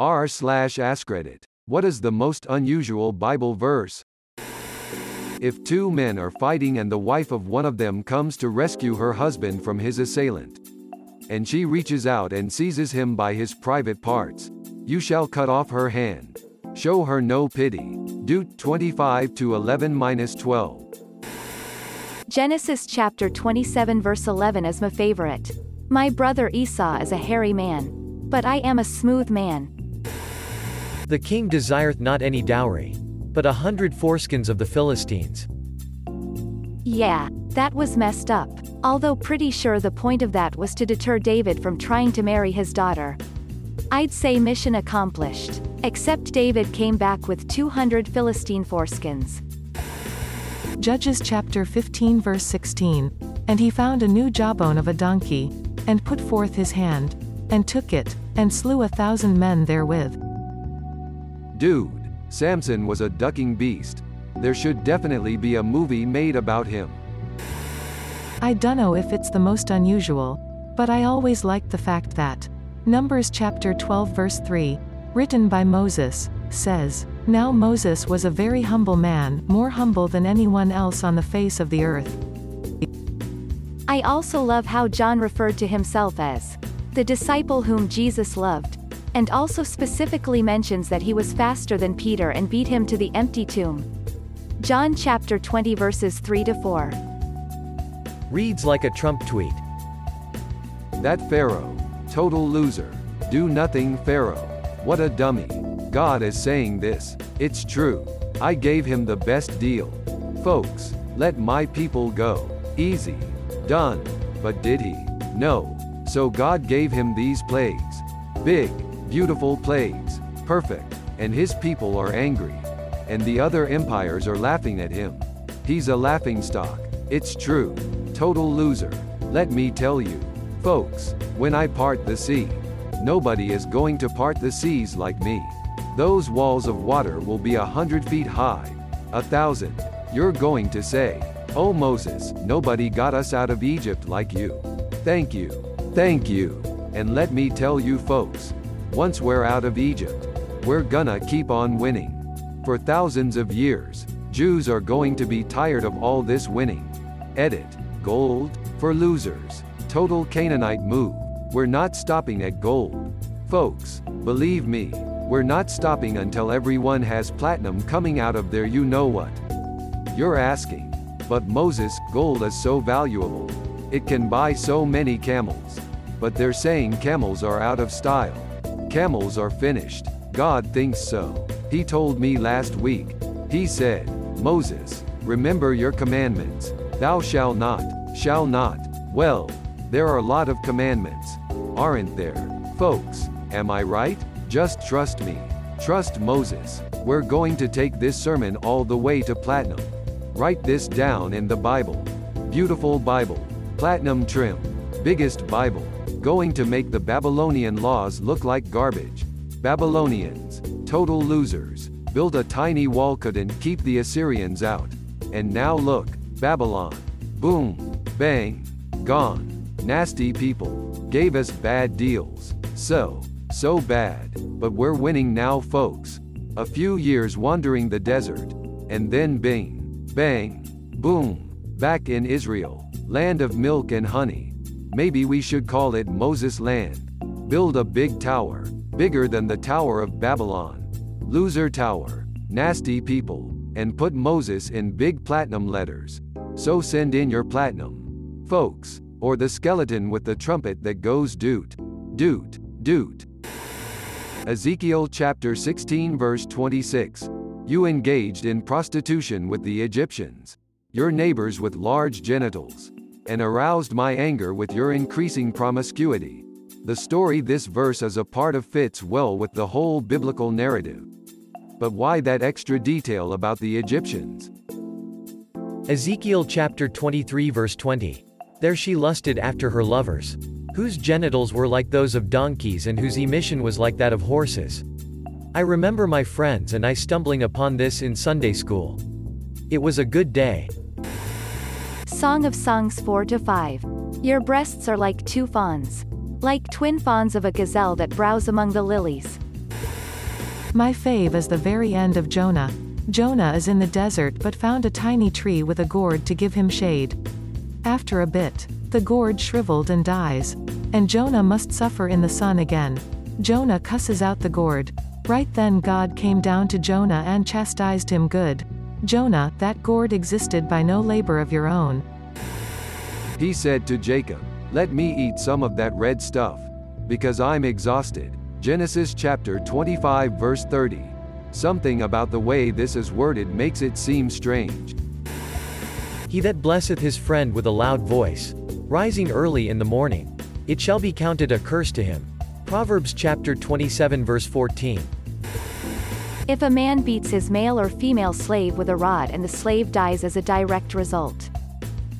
r/AskReddit. What is the most unusual Bible verse? If two men are fighting and the wife of one of them comes to rescue her husband from his assailant, and she reaches out and seizes him by his private parts, you shall cut off her hand. Show her no pity. Deut 25:11-12. Genesis chapter 27 verse 11 is my favorite. My brother Esau is a hairy man, but I am a smooth man. The king desireth not any dowry, but 100 foreskins of the Philistines. Yeah, that was messed up, although pretty sure the point of that was to deter David from trying to marry his daughter. I'd say mission accomplished, except David came back with 200 Philistine foreskins. Judges chapter 15 verse 16, and he found a new jawbone of a donkey, and put forth his hand, and took it, and slew 1,000 men therewith. Dude, Samson was a ducking beast. There should definitely be a movie made about him. I dunno if it's the most unusual, but I always liked the fact that Numbers chapter 12 verse 3, written by Moses, says, "Now Moses was a very humble man, more humble than anyone else on the face of the earth." I also love how John referred to himself as the disciple whom Jesus loved, and also specifically mentions that he was faster than Peter and beat him to the empty tomb. John chapter 20 verses 3-4. Reads like a Trump tweet. That Pharaoh. Total loser. Do nothing Pharaoh. What a dummy. God is saying this. It's true. I gave him the best deal. Folks, let my people go. Easy. Done. But did he? No. So God gave him these plagues. Big, beautiful plagues, perfect, and his people are angry. And the other empires are laughing at him. He's a laughingstock. It's true. Total loser. Let me tell you, folks, when I part the sea, nobody is going to part the seas like me. Those walls of water will be 100 feet high. 1,000. You're going to say, "Oh Moses, nobody got us out of Egypt like you. Thank you. Thank you." And let me tell you folks, once we're out of Egypt, we're gonna keep on winning. For thousands of years, Jews are going to be tired of all this winning. Edit. Gold, for losers. Total Canaanite move. We're not stopping at gold. Folks, believe me, we're not stopping until everyone has platinum coming out of their you know what. You're asking, but Moses, gold is so valuable. It can buy so many camels. But they're saying camels are out of style. Camels are finished. God thinks so. He told me last week. He said, "Moses, remember your commandments. Thou shalt not, shall not." Well, there are a lot of commandments, aren't there, folks? Am I right? Just trust me. Trust Moses. We're going to take this sermon all the way to platinum. Write this down in the Bible. Beautiful Bible. Platinum trim. Biggest Bible. Going to make the Babylonian laws look like garbage. Babylonians, total losers, built a tiny wall couldn't keep the Assyrians out. And now look, Babylon. Boom. Bang. Gone. Nasty people. Gave us bad deals. So bad. But we're winning now folks. A few years wandering the desert. And then bing. Bang. Boom. Back in Israel. Land of milk and honey. Maybe we should call it Moses Land. Build a big tower, bigger than the Tower of Babylon. Loser tower, nasty people, and put Moses in big platinum letters. So send in your platinum, folks, or the skeleton with the trumpet that goes Deut, Deut, Deut. Ezekiel chapter 16 verse 26. You engaged in prostitution with the Egyptians, your neighbors with large genitals, and aroused my anger with your increasing promiscuity. The story this verse is a part of fits well with the whole biblical narrative. But why that extra detail about the Egyptians? Ezekiel chapter 23 verse 20. There she lusted after her lovers, whose genitals were like those of donkeys and whose emission was like that of horses. I remember my friends and I stumbling upon this in Sunday school. It was a good day. Song of Songs 4-5. Your breasts are like two fawns, like twin fawns of a gazelle that browse among the lilies. My fave is the very end of Jonah. Jonah is in the desert but found a tiny tree with a gourd to give him shade. After a bit, the gourd shriveled and dies. And Jonah must suffer in the sun again. Jonah cusses out the gourd. Right then God came down to Jonah and chastised him good. Jonah, that gourd existed by no labor of your own. He said to Jacob, "Let me eat some of that red stuff, because I'm exhausted." Genesis chapter 25 verse 30. Something about the way this is worded makes it seem strange. He that blesseth his friend with a loud voice, rising early in the morning, it shall be counted a curse to him. Proverbs chapter 27 verse 14. If a man beats his male or female slave with a rod and the slave dies as a direct result,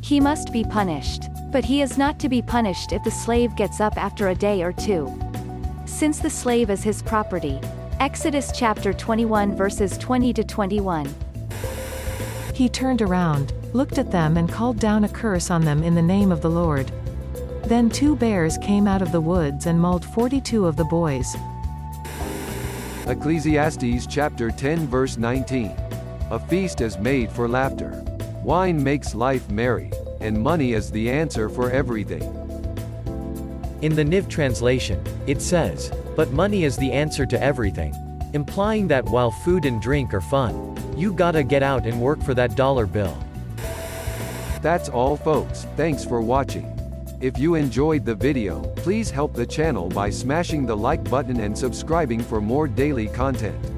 he must be punished. But he is not to be punished if the slave gets up after a day or two, since the slave is his property. Exodus chapter 21 verses 20 to 21. He turned around, looked at them and called down a curse on them in the name of the Lord. Then two bears came out of the woods and mauled 42 of the boys. Ecclesiastes chapter 10 verse 19. A feast is made for laughter. Wine makes life merry, and money is the answer for everything. In the NIV translation, it says, "But money is the answer to everything," implying that while food and drink are fun, you gotta get out and work for that dollar bill. That's all, folks. Thanks for watching. If you enjoyed the video, please help the channel by smashing the like button and subscribing for more daily content.